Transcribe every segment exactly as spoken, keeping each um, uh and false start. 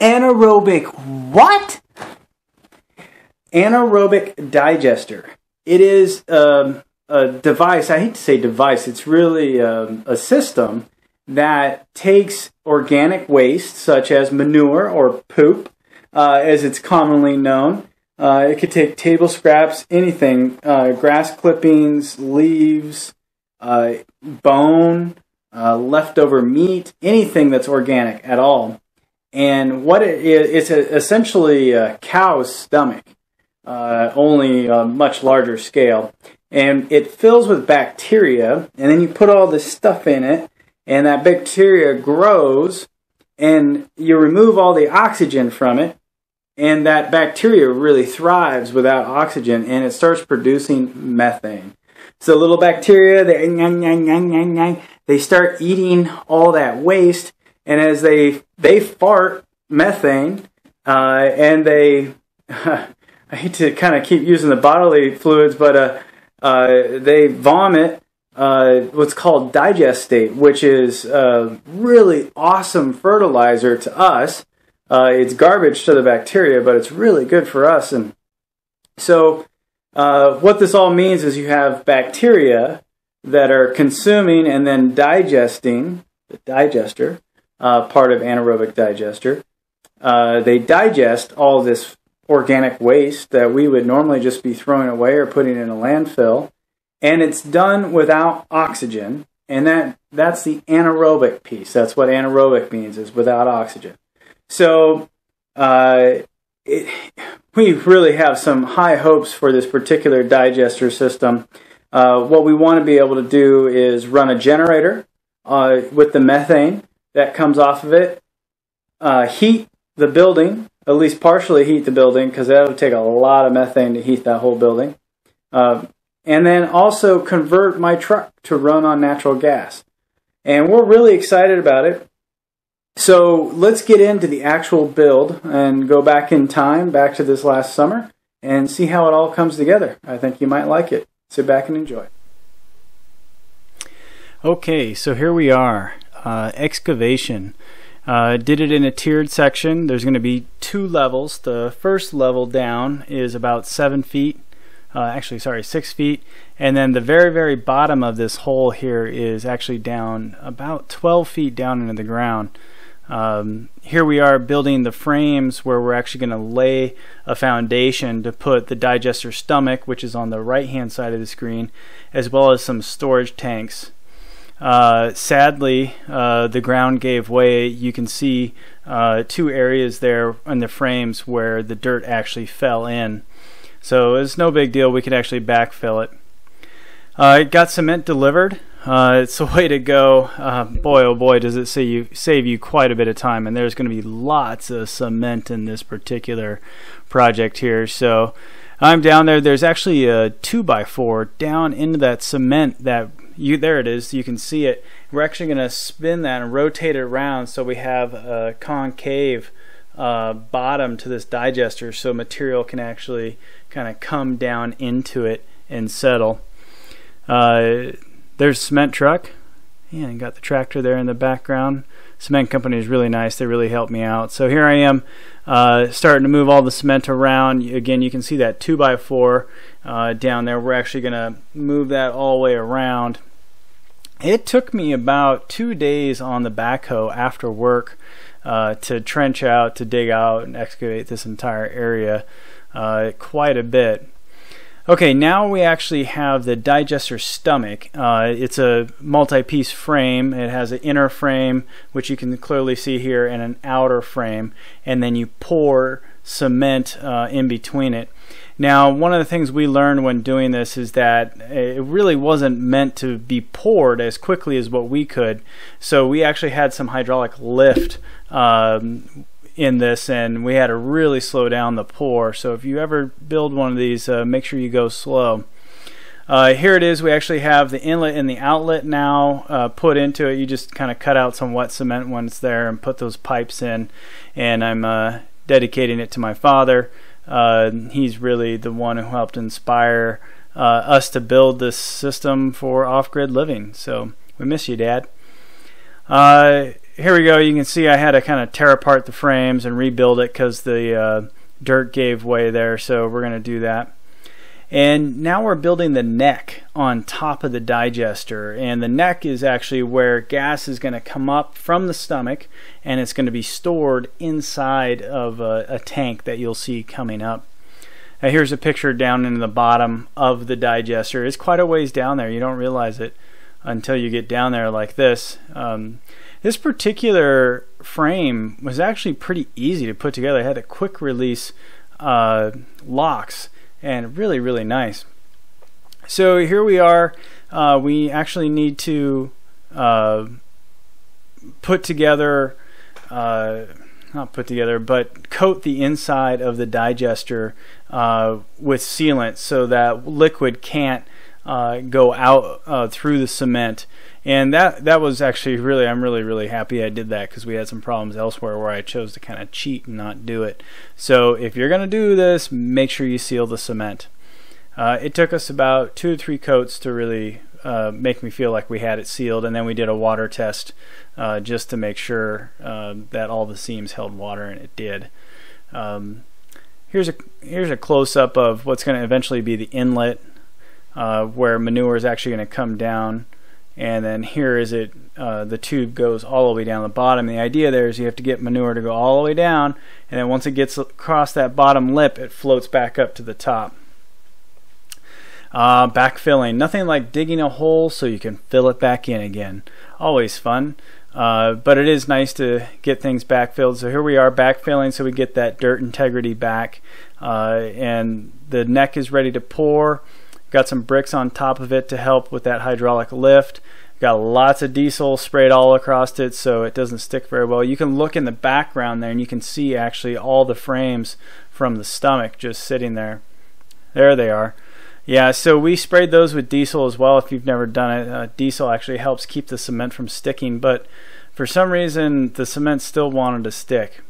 anaerobic what? Anaerobic digester. It is um, a device, I hate to say device, it's really um, a system that takes organic waste, such as manure or poop, uh, as it's commonly known. Uh, it could take table scraps, anything, uh, grass clippings, leaves, uh, bone, uh, leftover meat, anything that's organic at all. And what it is, it's a, essentially a cow's stomach, uh, only a much larger scale. And it fills with bacteria, and then you put all this stuff in it, and that bacteria grows, and you remove all the oxygen from it, and that bacteria really thrives without oxygen, and it starts producing methane. So little bacteria, they, they start eating all that waste, and as they they fart methane, uh, and they, I hate to kind of keep using the bodily fluids, but uh, uh, they vomit uh, what's called digestate, which is a really awesome fertilizer to us. Uh, it's garbage to the bacteria, but it's really good for us. And so uh, what this all means is you have bacteria that are consuming and then digesting, the digester, uh, part of anaerobic digester. Uh, they digest all this organic waste that we would normally just be throwing away or putting in a landfill. And it's done without oxygen. And that, that's the anaerobic piece. That's what anaerobic means, is without oxygen. So uh, it, we really have some high hopes for this particular digester system. Uh, what we want to be able to do is run a generator uh, with the methane that comes off of it, uh, heat the building, at least partially heat the building, because that would take a lot of methane to heat that whole building, uh, and then also convert my truck to run on natural gas. And we're really excited about it. So let's get into the actual build and go back in time, back to this last summer, and see how it all comes together. I think you might like it. Sit back and enjoy. Okay, so here we are. Uh, excavation. Uh, did it in a tiered section. There's going to be two levels. The first level down is about seven feet. Uh, actually, sorry, six feet. And then the very, very bottom of this hole here is actually down about twelve feet down into the ground. Um, here we are building the frames where we're actually going to lay a foundation to put the digester stomach, which is on the right hand side of the screen, as well as some storage tanks. Uh, sadly, uh, the ground gave way. You can see uh, two areas there in the frames where the dirt actually fell in. So it's no big deal, we could actually backfill it. Uh, it got cement delivered. Uh, it's the way to go. Uh, boy, oh boy, does it save you, save you quite a bit of time, and there's going to be lots of cement in this particular project here. So I'm down there. There's actually a two by four down into that cement. That you, there it is. You can see it. We're actually going to spin that and rotate it around so we have a concave uh, bottom to this digester, so material can actually kind of come down into it and settle. Uh, There's a cement truck, and got the tractor there in the background. Cement company is really nice. They really helped me out. So here I am uh, starting to move all the cement around. Again, you can see that two by four uh, down there. We're actually going to move that all the way around. It took me about two days on the backhoe after work uh, to trench out, to dig out, and excavate this entire area uh, quite a bit. Okay, now we actually have the digester stomach. Uh, it's a multi-piece frame. It has an inner frame, which you can clearly see here, and an outer frame, and then you pour cement uh, in between it. Now, one of the things we learned when doing this is that it really wasn't meant to be poured as quickly as what we could, so we actually had some hydraulic lift um, in this, and we had to really slow down the pour. So if you ever build one of these, uh, make sure you go slow. Uh, here it is. We actually have the inlet and the outlet now uh, put into it. You just kind of cut out some wet cement when it's there and put those pipes in, and I'm uh, dedicating it to my father. Uh, he's really the one who helped inspire uh, us to build this system for off-grid living. So we miss you, Dad. Uh, here we go. You can see I had to kind of tear apart the frames and rebuild it because the uh, dirt gave way there, so we're going to do that. And now we're building the neck on top of the digester, and the neck is actually where gas is going to come up from the stomach, and it's going to be stored inside of a, a tank that you'll see coming up. Now here's a picture down in the bottom of the digester. It's quite a ways down there. You don't realize it until you get down there like this. Um, this particular frame was actually pretty easy to put together. It had a quick release uh, locks, and really, really nice. So here we are. Uh, we actually need to uh, put together, uh, not put together, but coat the inside of the digester uh, with sealant so that liquid can't uh, go out uh, through the cement. And that, that was actually really, I'm really, really happy I did that, because we had some problems elsewhere where I chose to kind of cheat and not do it. So if you're going to do this, make sure you seal the cement. Uh, it took us about two to three coats to really uh, make me feel like we had it sealed, and then we did a water test uh, just to make sure uh, that all the seams held water, and it did. Um, here's a, here's a close-up of what's going to eventually be the inlet uh, where manure is actually going to come down. And then here is it, uh, the tube goes all the way down the bottom. The idea there is you have to get manure to go all the way down, and then once it gets across that bottom lip, it floats back up to the top. Uh, backfilling, nothing like digging a hole so you can fill it back in again. Always fun, uh, but it is nice to get things backfilled. So here we are backfilling, so we get that dirt integrity back, uh, and the neck is ready to pour. Got some bricks on top of it to help with that hydraulic lift. Got lots of diesel sprayed all across it so it doesn't stick very well. You can look in the background there and you can see actually all the frames from the stomach just sitting there. There they are. Yeah, so we sprayed those with diesel as well if you've never done it. Uh, diesel actually helps keep the cement from sticking, but for some reason the cement still wanted to stick.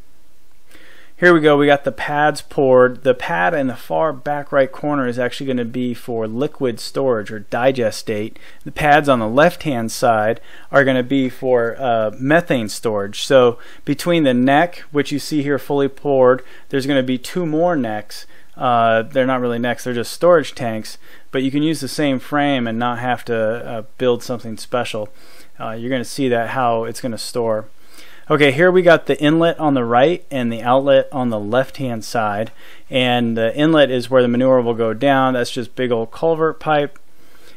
Here we go, we got the pads poured. The pad in the far back right corner is actually going to be for liquid storage or digestate. The pads on the left hand side are going to be for uh, methane storage. So between the neck, which you see here fully poured, there's going to be two more necks. Uh, they're not really necks, they're just storage tanks, but you can use the same frame and not have to uh, build something special. Uh, you're going to see that how it's going to store. Okay, here we got the inlet on the right and the outlet on the left-hand side. And the inlet is where the manure will go down. That's just big old culvert pipe.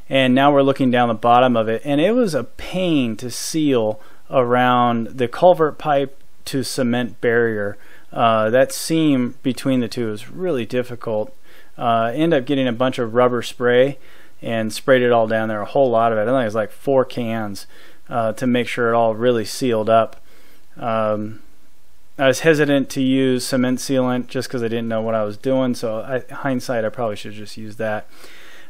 And now we're looking down the bottom of it. And it was a pain to seal around the culvert pipe to cement barrier. Uh, that seam between the two is really difficult. Uh, end up getting a bunch of rubber spray and sprayed it all down there, a whole lot of it. I think it was like four cans uh, to make sure it all really sealed up. Um, I was hesitant to use cement sealant just because I didn't know what I was doing, so I, hindsight I probably should just use that.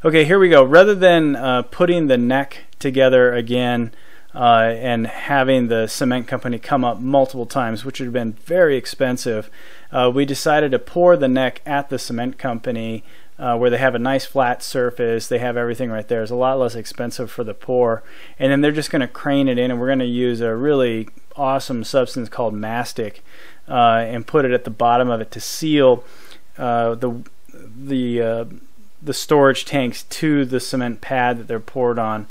Okay, here we go. Rather than uh, putting the neck together again uh, and having the cement company come up multiple times, which would have been very expensive, uh, we decided to pour the neck at the cement company uh, where they have a nice flat surface. They have everything right there. It's a lot less expensive for the pour, and then they're just going to crane it in, and we're going to use a really awesome substance called mastic uh, and put it at the bottom of it to seal uh, the the uh, the storage tanks to the cement pad that they're poured on.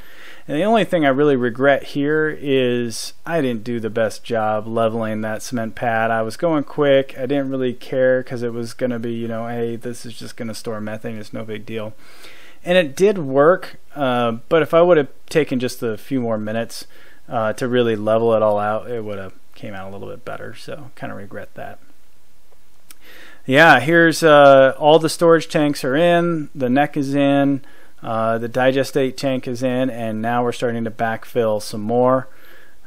And the only thing I really regret here is I didn't do the best job leveling that cement pad. I was going quick. I didn't really care because it was going to be, you know, hey, this is just going to store methane. It's no big deal. And it did work, uh, but if I would have taken just a few more minutes Uh, to really level it all out, it would have came out a little bit better, so kind of regret that. Yeah, here's uh, all the storage tanks are in, the neck is in, uh, the digestate tank is in, and now we're starting to backfill some more.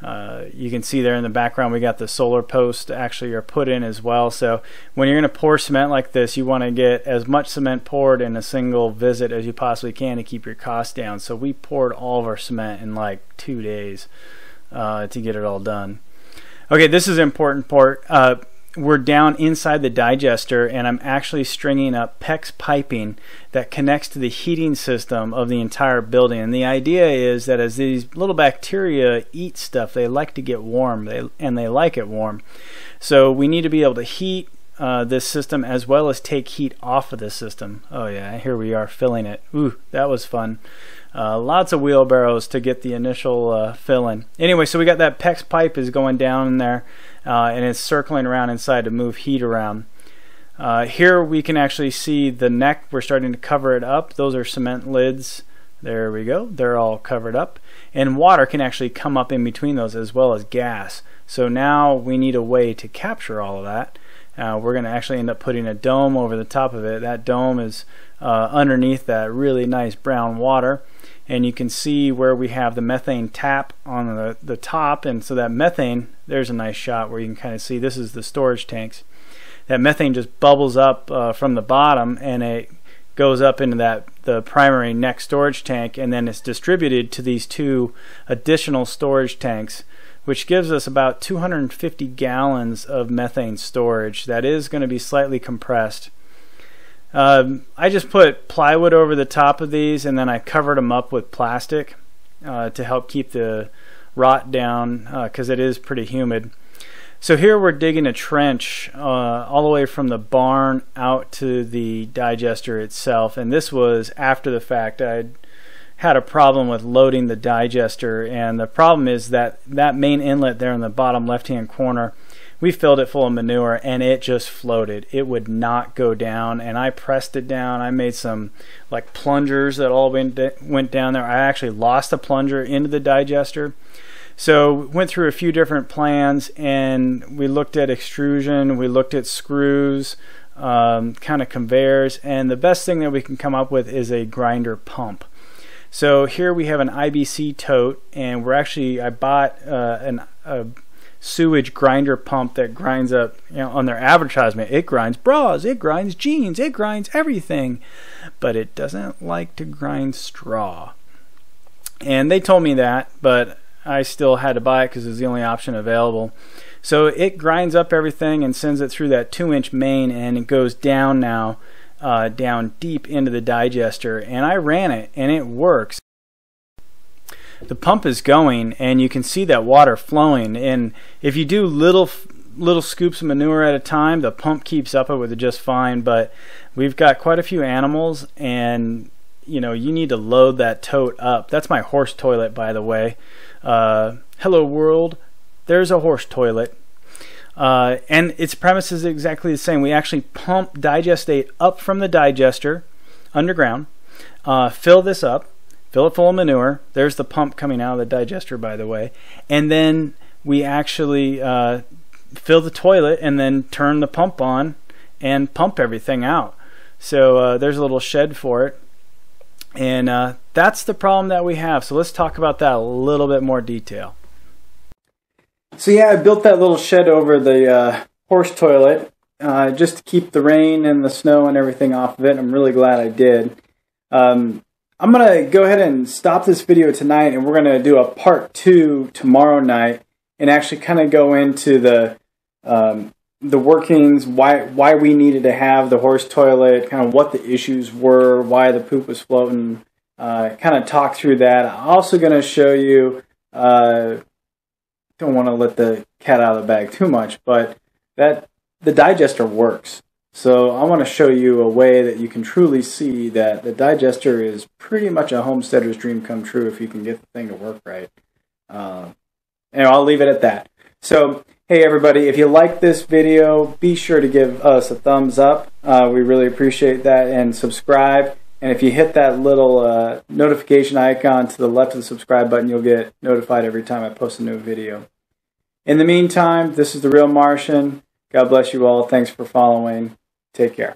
Uh, you can see there in the background we got the solar posts actually are put in as well, so when you're going to pour cement like this, you want to get as much cement poured in a single visit as you possibly can to keep your costs down. So we poured all of our cement in like two days uh, to get it all done. Okay, this is an important part. Uh, we're down inside the digester, and I'm actually stringing up PEX piping that connects to the heating system of the entire building. And the idea is that as these little bacteria eat stuff, they like to get warm, they, and they like it warm. So we need to be able to heat Uh, this system as well as take heat off of the system. Oh yeah, here we are filling it. Ooh, that was fun. Uh, lots of wheelbarrows to get the initial uh, fill in. Anyway, so we got that PEX pipe is going down in there uh, and it's circling around inside to move heat around. Uh, here we can actually see the neck. We're starting to cover it up. Those are cement lids. There we go. They're all covered up. And water can actually come up in between those as well as gas. So now we need a way to capture all of that. Uh, we're going to actually end up putting a dome over the top of it. That dome is uh, underneath that really nice brown water, and you can see where we have the methane tap on the, the top. And so that methane, there's a nice shot where you can kind of see this is the storage tanks. That methane just bubbles up uh, from the bottom, and it goes up into that the primary neck storage tank, and then it's distributed to these two additional storage tanks, which gives us about two hundred fifty gallons of methane storage. That is going to be slightly compressed. Um, I just put plywood over the top of these, and then I covered them up with plastic uh, to help keep the rot down, because uh, it is pretty humid. So here we're digging a trench uh, all the way from the barn out to the digester itself, and this was after the fact. I had a problem with loading the digester, and the problem is that that main inlet there in the bottom left hand corner, we filled it full of manure and it just floated. It would not go down, and I pressed it down. I made some like plungers that all went, went down there. I actually lost a plunger into the digester. So went through a few different plans, and we looked at extrusion, we looked at screws, um, kind of conveyors, and the best thing that we can come up with is a grinder pump. So here we have an I B C tote, and we're actually, I bought uh, an, a sewage grinder pump that grinds up, you know, on their advertisement. It grinds bras, it grinds jeans, it grinds everything, but it doesn't like to grind straw. And they told me that, but I still had to buy it because it was the only option available. So it grinds up everything and sends it through that two inch main, and it goes down now. Uh, down deep into the digester, and I ran it and it works. The pump is going, and you can see that water flowing, and if you do little little scoops of manure at a time, the pump keeps up with it just fine. But we've got quite a few animals, and you know, you need to load that tote up. That's my horse toilet, by the way. Uh, hello world, there's a horse toilet. Uh, and its premise is exactly the same. We actually pump digestate up from the digester underground, uh, fill this up, fill it full of manure. There's the pump coming out of the digester, by the way. And then we actually uh, fill the toilet and then turn the pump on and pump everything out. So uh, there's a little shed for it. And uh, that's the problem that we have. So let's talk about that in a little bit more detail. So yeah, I built that little shed over the uh, horse toilet uh, just to keep the rain and the snow and everything off of it. I'm really glad I did. Um, I'm going to go ahead and stop this video tonight, and we're going to do a part two tomorrow night and actually kind of go into the um, the workings, why, why we needed to have the horse toilet, kind of what the issues were, why the poop was floating, uh, kind of talk through that. I'm also going to show you... Uh, don't want to let the cat out of the bag too much, but that the digester works. So I want to show you a way that you can truly see that the digester is pretty much a homesteader's dream come true if you can get the thing to work right. Uh, and I'll leave it at that. So hey everybody, if you like this video, be sure to give us a thumbs up. Uh, we really appreciate that, and subscribe. And if you hit that little uh, notification icon to the left of the subscribe button, you'll get notified every time I post a new video. In the meantime, this is The Real Martian. God bless you all. Thanks for following. Take care.